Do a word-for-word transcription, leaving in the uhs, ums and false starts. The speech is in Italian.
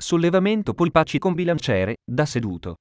Sollevamento polpacci con bilanciere, da seduto.